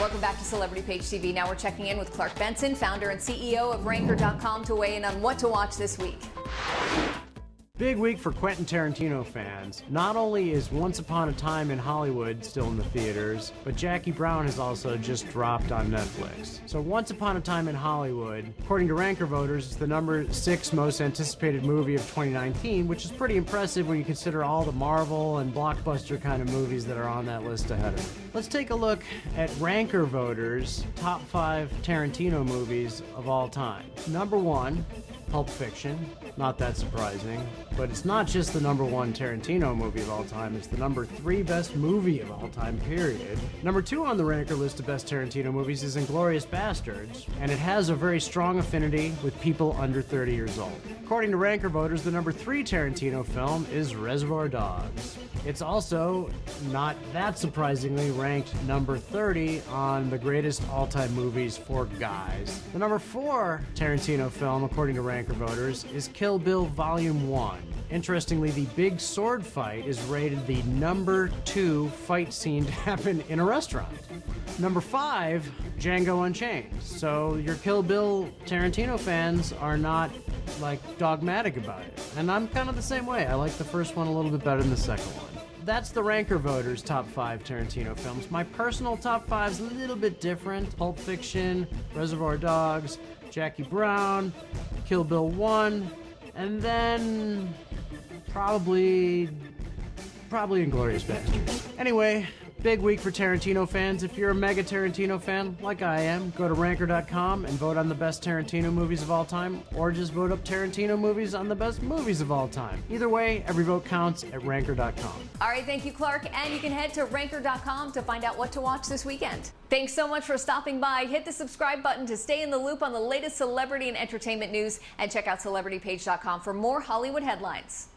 Welcome back to Celebrity Page TV. Now we're checking in with Clark Benson, founder and CEO of Ranker.com, to weigh in on what to watch this week. Big week for Quentin Tarantino fans. Not only is Once Upon a Time in Hollywood still in the theaters, but Jackie Brown has also just dropped on Netflix. So Once Upon a Time in Hollywood, according to Ranker voters, is the #6 most anticipated movie of 2019, which is pretty impressive when you consider all the Marvel and blockbuster kind of movies that are on that list ahead of it. Let's take a look at Ranker voters' top 5 Tarantino movies of all time. #1, Pulp Fiction. Not that surprising, but it's not just the #1 Tarantino movie of all time, it's the #3 best movie of all time, period. #2 on the Ranker list of best Tarantino movies is Inglourious Basterds, and it has a very strong affinity with people under 30 years old. According to Ranker voters, the #3 Tarantino film is Reservoir Dogs. It's also, not that surprisingly, ranked #30 on the greatest all-time movies for guys. The #4 Tarantino film, according to Ranker voters, is Kill Bill Volume 1. Interestingly, the big sword fight is rated the #2 fight scene to happen in a restaurant. #5, Django Unchained. So your Kill Bill Tarantino fans are not, like, dogmatic about it. And I'm kind of the same way. I like the first one a little bit better than the second one. That's the Ranker voters' top 5 Tarantino films. My personal top 5's a little bit different. Pulp Fiction, Reservoir Dogs, Jackie Brown, Kill Bill 1, and then probably Inglourious Basterds. Anyway, big week for Tarantino fans. If you're a mega Tarantino fan, like I am, go to Ranker.com and vote on the best Tarantino movies of all time, or just vote up Tarantino movies on the best movies of all time. Either way, every vote counts at Ranker.com. All right, thank you, Clark. And you can head to Ranker.com to find out what to watch this weekend. Thanks so much for stopping by. Hit the subscribe button to stay in the loop on the latest celebrity and entertainment news, and check out CelebrityPage.com for more Hollywood headlines.